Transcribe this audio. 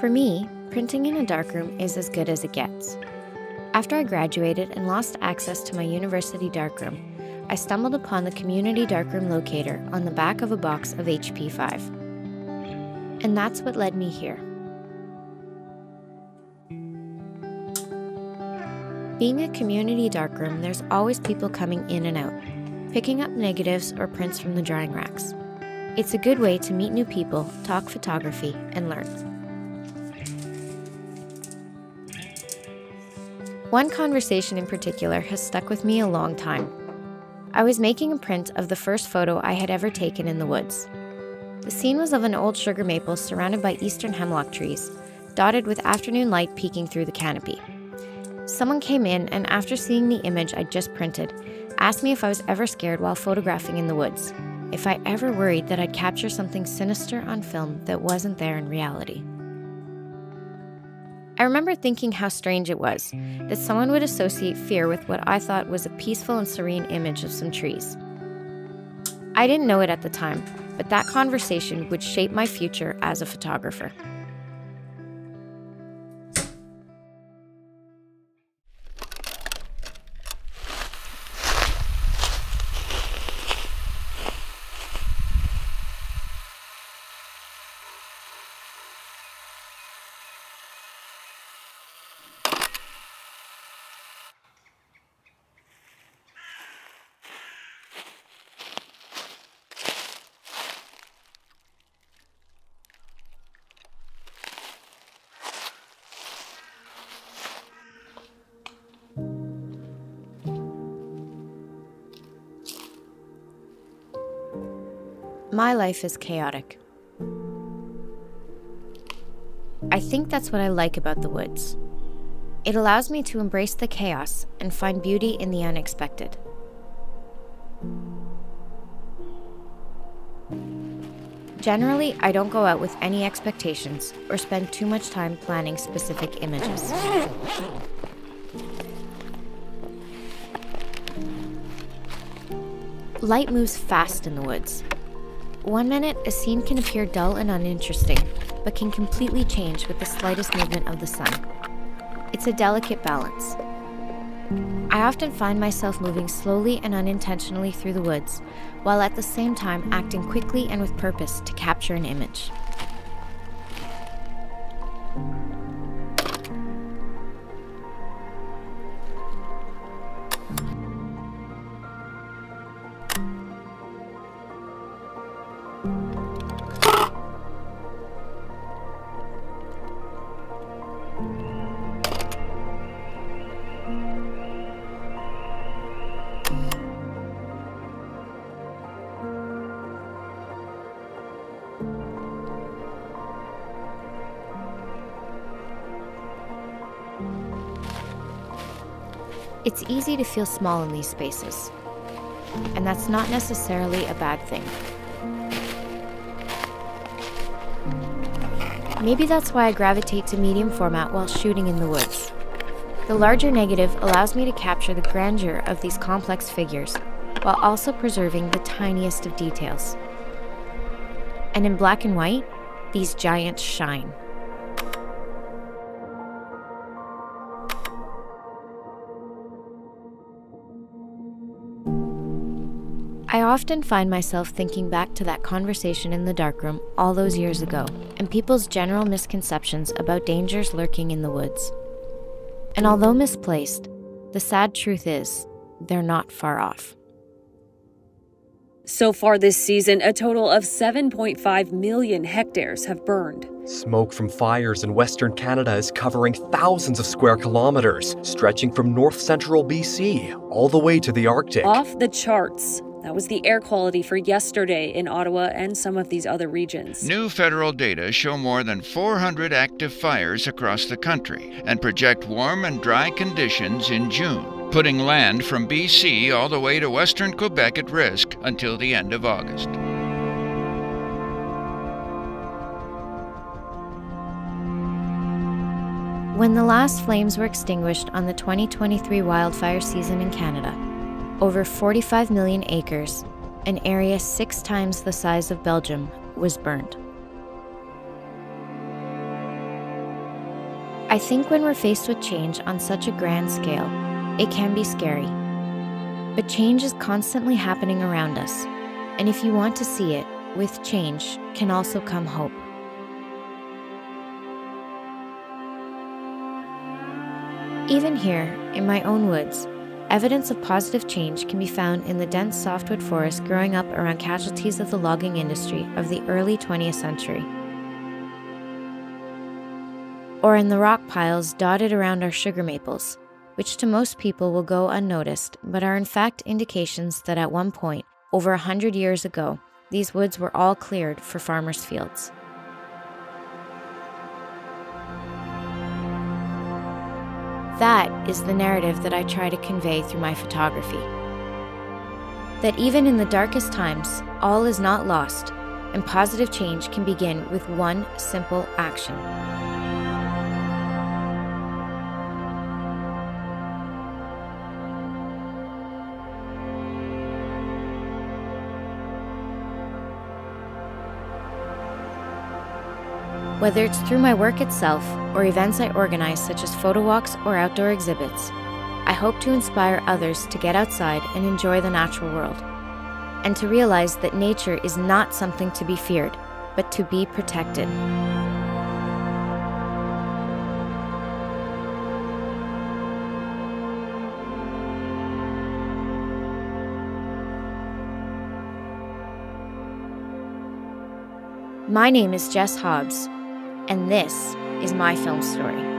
For me, printing in a darkroom is as good as it gets. After I graduated and lost access to my university darkroom, I stumbled upon the community darkroom locator on the back of a box of HP5. And that's what led me here. Being a community darkroom, there's always people coming in and out, picking up negatives or prints from the drying racks. It's a good way to meet new people, talk photography, and learn. One conversation in particular has stuck with me a long time. I was making a print of the first photo I had ever taken in the woods. The scene was of an old sugar maple surrounded by eastern hemlock trees, dotted with afternoon light peeking through the canopy. Someone came in and, after seeing the image I just printed, asked me if I was ever scared while photographing in the woods, if I ever worried that I'd capture something sinister on film that wasn't there in reality. I remember thinking how strange it was that someone would associate fear with what I thought was a peaceful and serene image of some trees. I didn't know it at the time, but that conversation would shape my future as a photographer. My life is chaotic. I think that's what I like about the woods. It allows me to embrace the chaos and find beauty in the unexpected. Generally, I don't go out with any expectations or spend too much time planning specific images. Light moves fast in the woods. One minute, a scene can appear dull and uninteresting, but can completely change with the slightest movement of the sun. It's a delicate balance. I often find myself moving slowly and unintentionally through the woods, while at the same time acting quickly and with purpose to capture an image. It's easy to feel small in these spaces, and that's not necessarily a bad thing. Maybe that's why I gravitate to medium format while shooting in the woods. The larger negative allows me to capture the grandeur of these complex figures, while also preserving the tiniest of details. And in black and white, these giants shine. I often find myself thinking back to that conversation in the darkroom all those years ago, and people's general misconceptions about dangers lurking in the woods. And although misplaced, the sad truth is, they're not far off. So far this season, a total of 7.5 million hectares have burned. Smoke from fires in Western Canada is covering thousands of square kilometers, stretching from north-central BC all the way to the Arctic. Off the charts. That was the air quality for yesterday in Ottawa and some of these other regions. New federal data show more than 400 active fires across the country and project warm and dry conditions in June, putting land from BC all the way to western Quebec at risk until the end of August. When the last flames were extinguished on the 2023 wildfire season in Canada, over 45 million acres, an area 6 times the size of Belgium, was burned. I think when we're faced with change on such a grand scale, it can be scary. But change is constantly happening around us, and if you want to see it, with change can also come hope. Even here, in my own woods, evidence of positive change can be found in the dense softwood forest growing up around casualties of the logging industry of the early 20th century, or in the rock piles dotted around our sugar maples, which to most people will go unnoticed, but are in fact indications that at one point, over 100 years ago, these woods were all cleared for farmers' fields. That is the narrative that I try to convey through my photography. That even in the darkest times, all is not lost, and positive change can begin with one simple action. Whether it's through my work itself or events I organize such as photo walks or outdoor exhibits, I hope to inspire others to get outside and enjoy the natural world, and to realize that nature is not something to be feared, but to be protected. My name is Jess Hobbs, and this is my film story.